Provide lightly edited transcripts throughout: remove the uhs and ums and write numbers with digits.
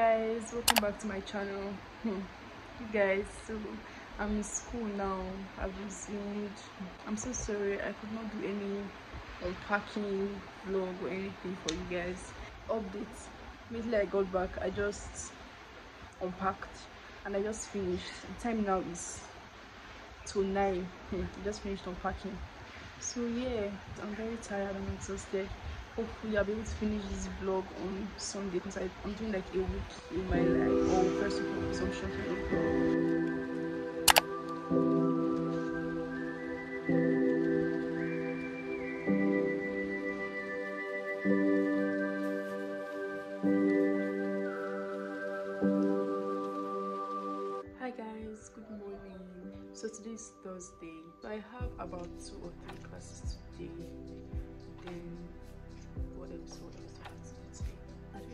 guys, welcome back to my channel. You guys, so I'm in school now. I've resumed. I'm so sorry I could not do any packing vlog or anything for you guys. Updates: immediately I got back, I just unpacked and I just finished. The time now is till 9. I just finished unpacking, so yeah, I'm very tired and exhausted. Hopefully I'll be able to finish this vlog on Sunday because I'm doing like a week in my life. Or first of all, some shopping. So today is Thursday, so I have about 2 or 3 classes today. Then what else do I have to do today? I don't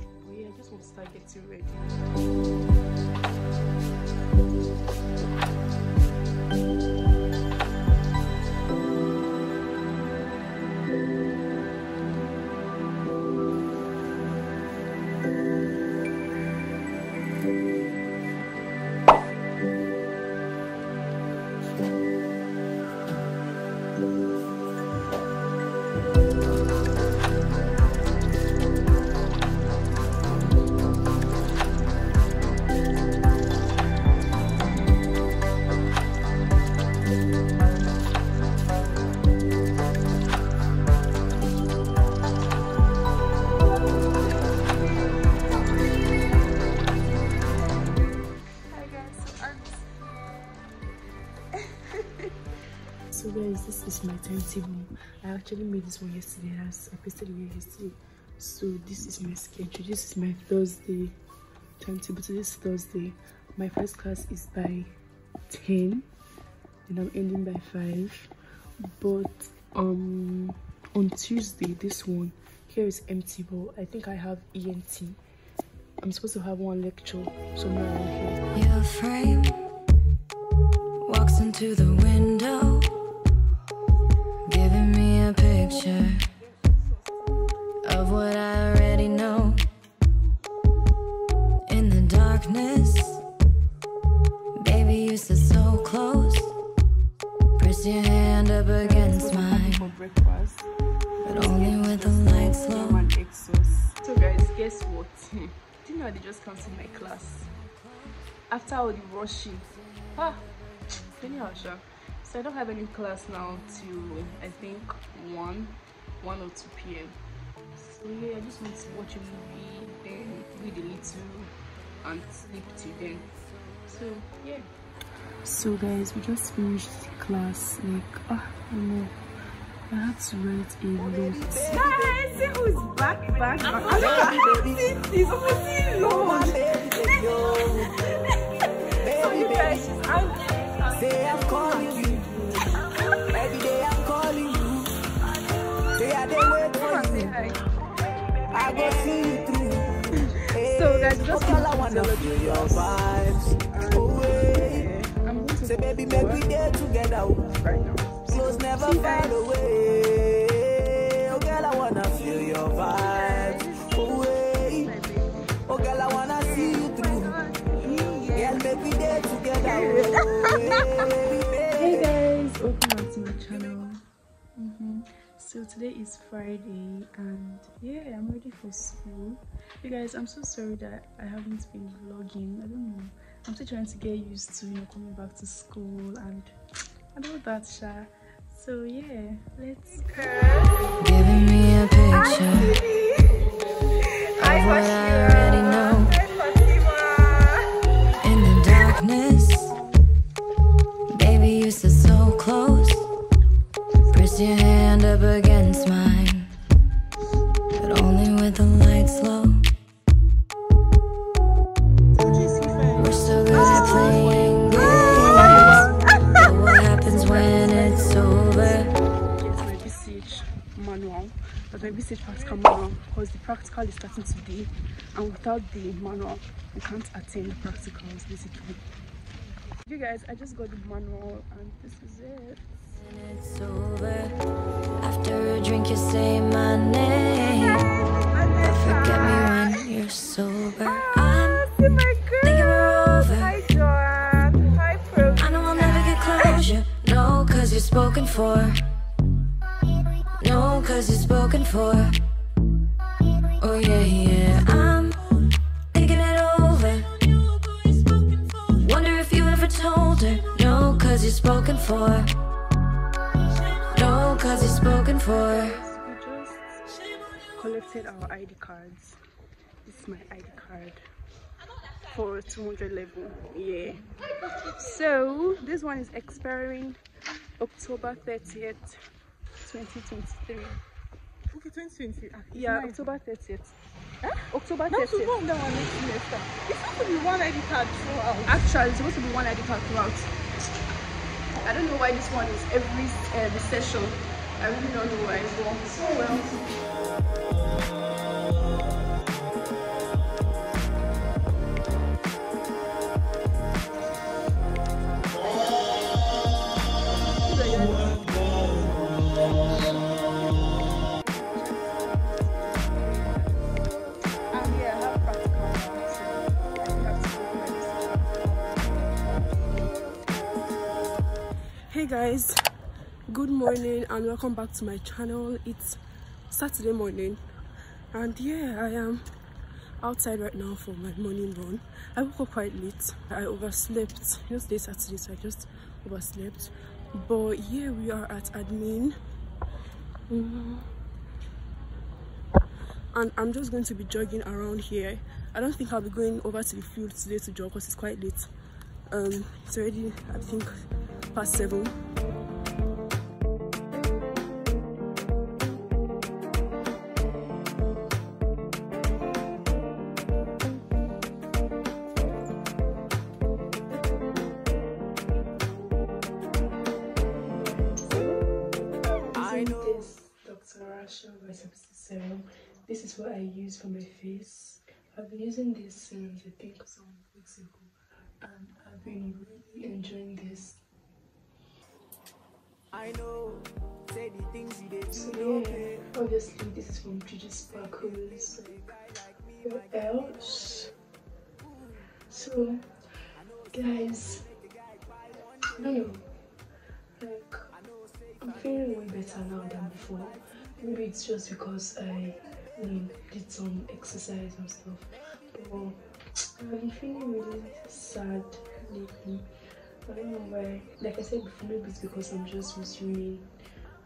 even know. But yeah, I just want to start getting ready. So guys, this is my timetable. I actually made this one yesterday. I pasted it yesterday. So this is my schedule. This is my Thursday timetable. So this Thursday, my first class is by 10 and I'm ending by 5. But on Tuesday, this one here is empty, but I think I have ENT. I'm supposed to have one lecture somewhere around here. Your frame walks into the window, giving me a picture of what I already know. In the darkness, baby, you sit so close. Press your hand up against mine, for breakfast, but only with the lights low. So guys, guess what? Do you know they just canceled my class? After all the rushing, anyhow, sure. So I don't have any class now till I think 1 or 2 p.m. So yeah, I just want to watch a movie, then read a little and sleep till then. So yeah. So guys, we just finished the class. Like no, I had to write a lot. Guys, see who's back. So you guys, Say I'm calling you. Every day I'm calling you. Say I didn't wait for you. I go see you through. So that's just all I wanna feel your vibes. Away. Say baby, make we there together. Right now. Close never fade away. Oh girl, I wanna feel your vibes. Away. Oh girl, I wanna see you through. Girl, make we there together. Hey guys, welcome back to my channel. So today is Friday and yeah, I'm ready for school. You guys, I'm so sorry that I haven't been vlogging. I don't know, I'm still trying to get used to, you know, coming back to school and all that sha. So yeah, let's go. Giving me a picture. In the darkness, you sit so close, press your hand up against mine, but only with the lights low. We're still good at playing games, but what happens when it's over? It's my BCH manual, but my BCH practical manual, because the practical is starting today, and without the manual, you can't attain the practicals basically. You guys, I just got the manual and this is it. It's over. After a drink you say my name. Forget me. you're sober. I see my girl. Hi, John. Hi, Pro. I know I'll never get closure. No, cause you're spoken for. No, cause you're spoken for. Oh, yeah, yeah. I'm thinking it over. Wonder if you ever told her. No, cause you're spoken for. No, cause you're spoken for. Collected our ID cards. This is my ID card for 211. Yeah. So this one is expiring October 30th, 2023. Okay, 2020. Yeah, nice. October 30th. Huh? October 30th. No, so go on that one next semester. It's supposed to be one ID card throughout. Actually, it's supposed to be one ID card throughout. I don't know why this one is every session. I really don't know why. Oh well. Hey guys, good morning and welcome back to my channel. It's Saturday morning and yeah, I am outside right now for my morning run. I woke up quite late. I overslept. It's day Saturday, so I just overslept. But yeah, we are at admin and I'm just going to be jogging around here. I don't think I'll be going over to the field today to jog because it's quite late. It's already, I think, past 7. I know this Dr. Rasha Vitamin 67. This is what I use for my face. I've been using this since I think some weeks ago, and I've been really enjoying this. I know, say the things you did. So yeah, obviously this is from Gigi Sparkles. What else? So, guys, I don't know, like, I'm feeling way better now than before. Maybe it's just because I did some exercise and stuff, but I've been feeling really sad lately. I don't know why. Like I said before, maybe it's because I'm just resuming.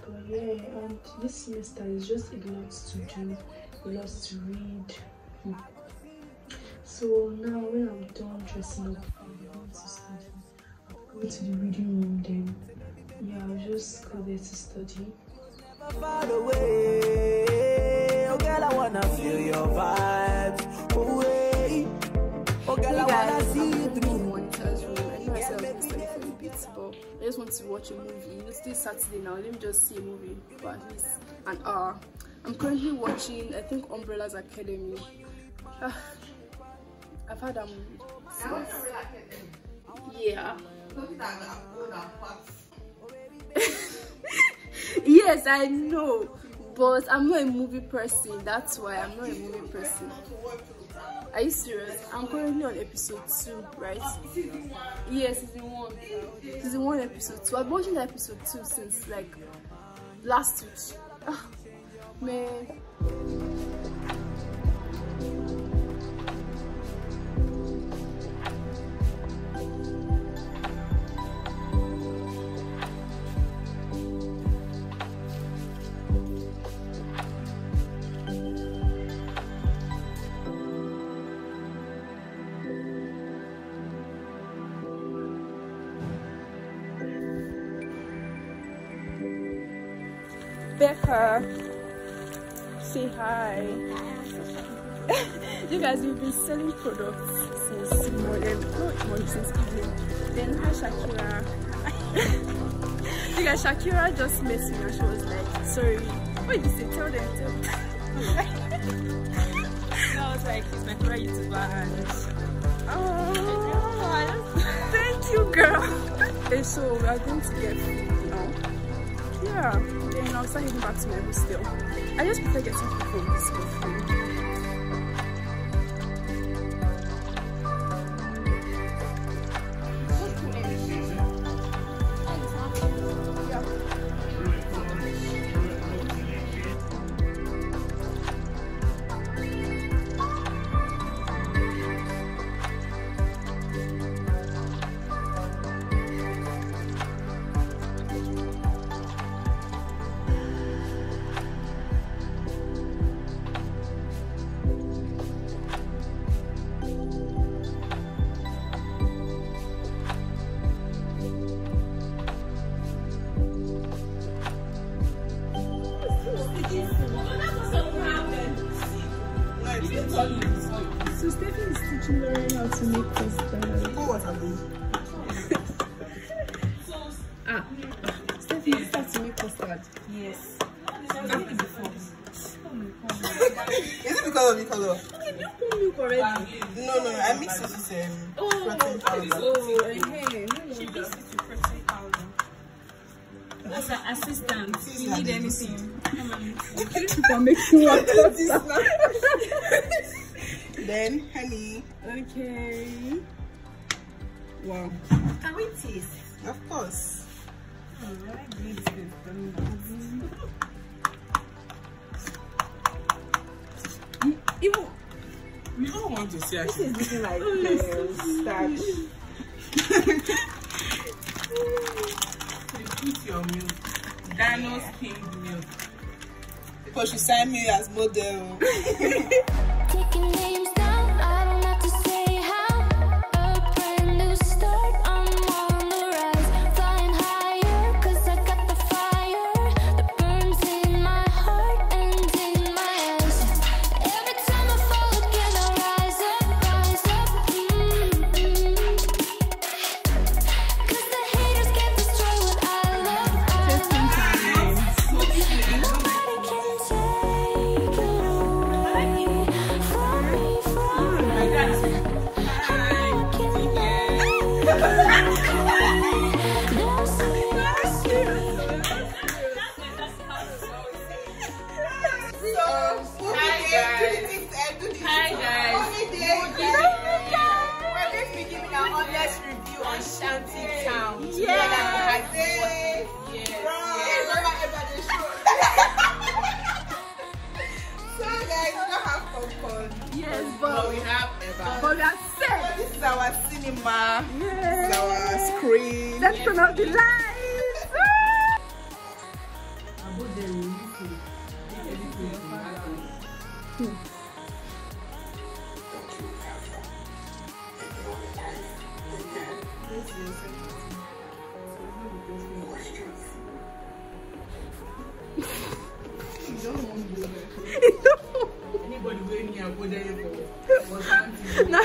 But yeah, and this semester is just a lot to do, a lot to read. So now when I'm done dressing up, I'm going to study. I'm going to the reading room then. Yeah, I'll just go there to study. Hey guys, I'm going to monitor's room. But I just want to watch a movie. It's still Saturday now. Let me just see a movie for at least an hour. I'm currently watching, I think, Umbrella's Academy. I've had yeah. Yes, I know, but I'm not a movie person. That's why I'm not a movie person. Are you serious? I'm currently on episode 2, right? Yes, season 1. Season 1, episode 2. I've been watching episode 2 since like last week. Oh, man. Becca, say hi. You guys, we've been selling products since morning, not morning, since evening. Then hi Shakira. You guys, Shakira just met me and she was like, sorry, what did you say? Tell them, tell them. I was like, it's my favorite YouTuber and oh, thank you girl. And so we are going to get food now. Yeah, then I'll start heading back to my hostel. I just prefer getting food. So Steffi is teaching Lauren how to make this jam. Oh, what happened? Steffi, you start to make custard. Yes. Is it because of the color? Can you put milk already? No, I mixed it with protein powder. She mixed it with protein powder. As an assistant, if you need anything, come on. You can make sure this now. Then honey. Okay. Wow. Can we taste? Of course. We don't want to see her. This is looking like starch. You put your milk. Dano's king milk. Because she signed me as model. Taking names down, I don't have to say how. A brand new start, I'm on the rise. Flying higher, cause I got the fire that burns in my heart and in my eyes. Every time I fall again, I rise up, rise up. Cause the haters can't destroy what I love. Nobody can take it away from me, from me. I can make no secrets. Shanty Town. Yes. So guys, we don't have popcorn. Yes, but we have Eva. But we are set. This is our cinema. Yes. This is our screen. Let's turn out the lights. Anybody going here go there for something. No.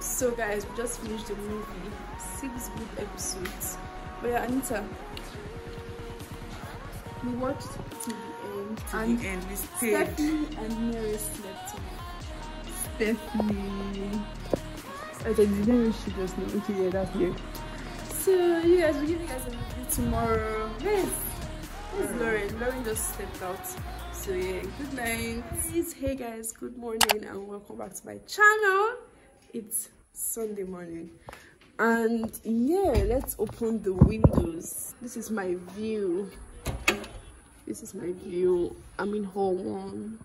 So guys, we just finished the movie. 6 good episodes. But yeah, Anita, we watched till the end. And we stayed. Stephanie and Mary slept. Stephanie. I didn't wish she just not to get up here. So you guys, we'll give you guys a review tomorrow. Yes. It's Lauren. Lauren just stepped out. So yeah, good night. Hey guys, good morning and welcome back to my channel. It's Sunday morning. And yeah, let's open the windows. This is my view. This is my view. I'm in hall 1,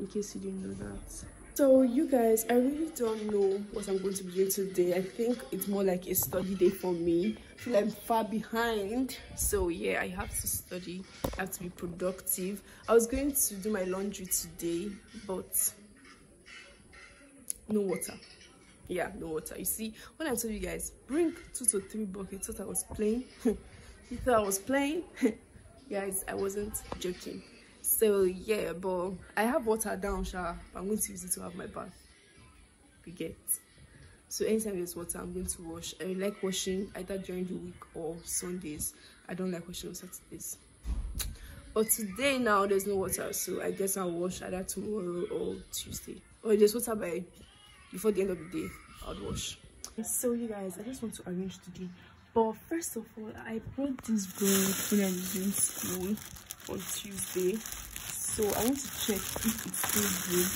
in case you didn't know that. So you guys, I really don't know what I'm going to be doing today. I think it's more like a study day for me. I feel I'm far behind. So yeah, I have to study. I have to be productive. I was going to do my laundry today, but no water. Yeah, no water. You see, when I told you guys, bring 2 to 3 buckets, I was playing. You thought I was playing? Guys, I wasn't joking. So yeah, but I have water down, but I'm going to use it to have my bath. We get. So anytime there's water, I'm going to wash. I like washing either during the week or Sundays. I don't like washing on Saturdays. But today now there's no water, so I guess I'll wash either tomorrow or Tuesday. Or if there's water before the end of the day, I'll wash. So you guys, I just want to arrange today. But first of all, I brought this girl when I was in school on Tuesday, so I want to check if it's still good.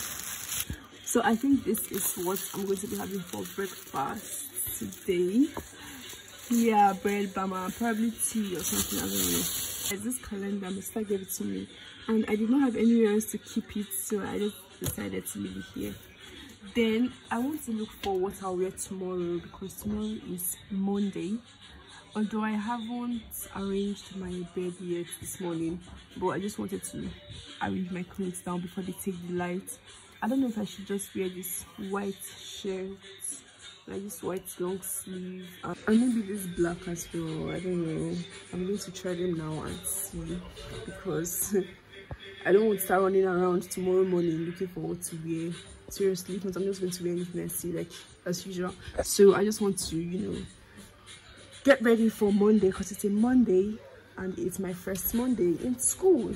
So I think this is what I'm going to be having for breakfast today. Yeah, bread, bama, probably tea or something. I don't know. This calendar, my sister gave it to me, and I did not have anywhere else to keep it, so I just decided to leave it here. Then I want to look for what I'll wear tomorrow, because tomorrow is Monday. Although I haven't arranged my bed yet this morning, but I just wanted to arrange my clothes down before they take the light. I don't know if I should just wear this white shirt I used white long sleeve, and maybe this black as well. I don't know. I'm going to try them now and see, because I don't want to start running around tomorrow morning looking for what to wear. Seriously, because I'm just going to wear anything I see, like as usual. So I just want to, you know, get ready for Monday, because it's a Monday and it's my first Monday in school.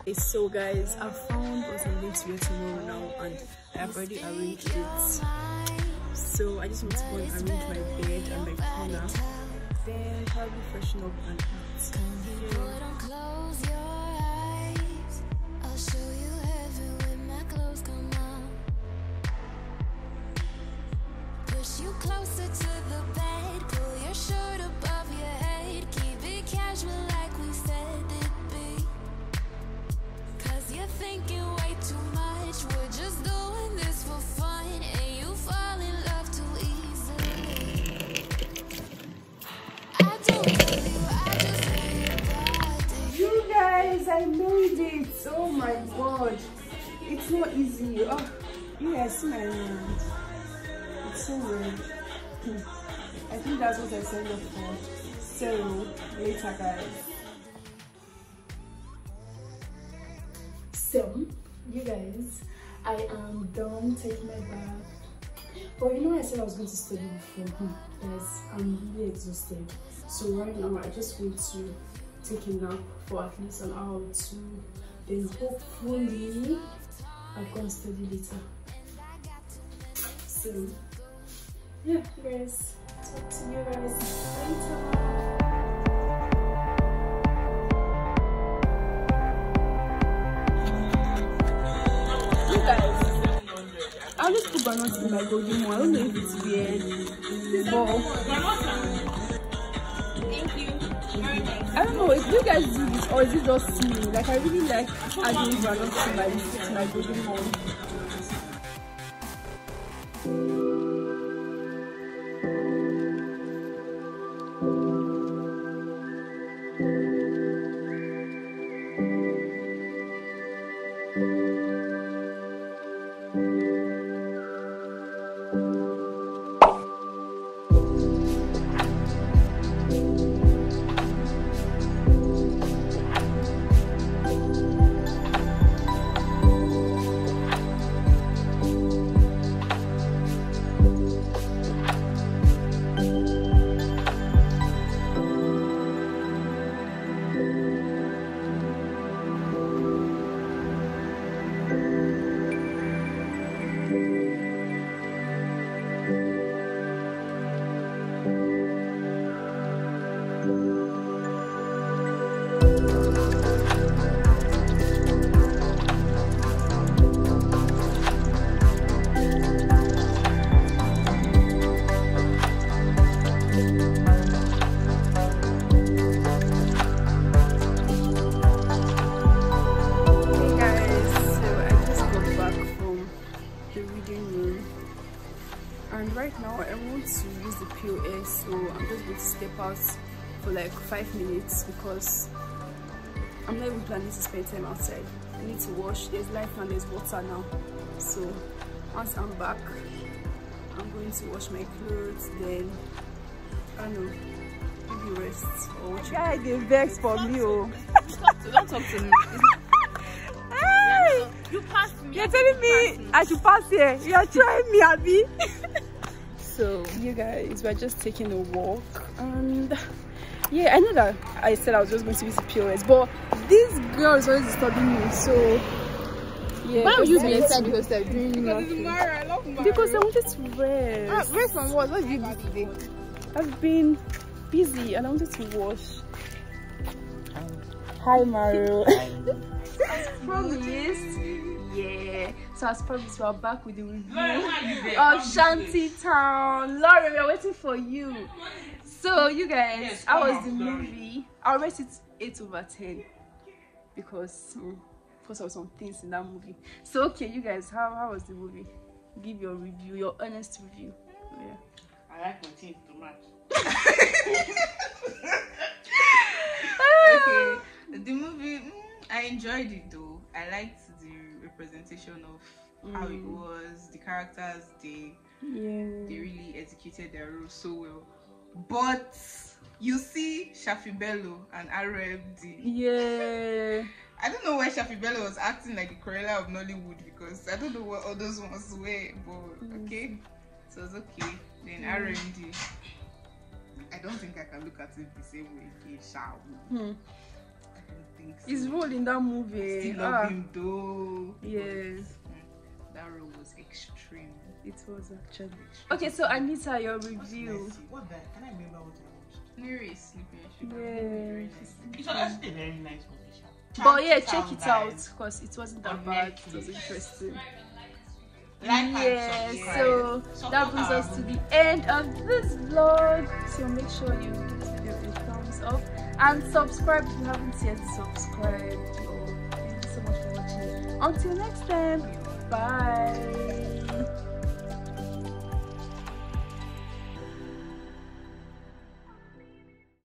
Okay, so guys, I found what I'm going to wear tomorrow now, and I've already arranged it. So I just want to go and arrange my bed and my corner, then probably freshen up and I made it! Oh my god! It's not easy. Oh, yeah, I see my hand. It's so weird. I think that's what I signed up for. So, later, guys. So, you guys, I am done taking my bath. But you know, I said I was going to study before. Yes, I'm really exhausted. So, right now, I just want to take a nap for at least an hour or two, then hopefully I'll go and study later. So yeah, guys, talk to you guys later. You guys, I'll just put bananas in my golden one. I don't know if it's weird, but I don't know if you guys do this or is it just me. Like, I really like adding balance to my body for like 5 minutes, because I'm not even planning to spend time outside. I need to wash, there's life and there's water now. So once I'm back, I'm going to wash my clothes, then I don't know, maybe rest or watch. Yeah, they vex for me. Oh, don't talk to me. Hey, you passed me. You're telling me I should pass here. You're trying me, Abby. So you guys, we're just taking a walk, and yeah, I know that I said I was just going to visit POS, but this girl is always disturbing me. So yeah, why would you be inside the hostel doing nothing? I love Mario. Because I wanted to rest. Rest on what? What did you do today? I've been busy and I wanted to wash. Hi Mario. As promised. Yeah, so as promised, we're back with the review of Shanty Town. Lauren, we're waiting for you. So, you guys, yes, how was the movie? I'll rate it 8 over 10 because of some things in that movie. So, okay, you guys, how was the movie? Give your review, your honest review. Yeah. I like my team too much. Okay, the movie, I enjoyed it though. I liked the representation of how it was, the characters, they really educated executed their role so well. But you see Shafi Bello and RMD. Yeah. I don't know why Shafi Bello was acting like the Cruella of Nollywood, because I don't know what all those ones were, but okay. So it's okay. Then RMD. I don't think I can look at it the same way again, shall we? I don't think so. His role in that movie. I still love him though. Yes. That role was extreme. It was actually extreme. Okay, so Anita, your review. What the? Can I remember what I watched? Neri is sleeping. Yeah. It's actually a very nice movie. But yeah, check it out because it wasn't that bad. It was interesting. Yeah, so that brings us to the end of this vlog. So make sure you give it a thumbs up and subscribe if you haven't yet subscribed. Thank you so much for watching. Until next time, bye.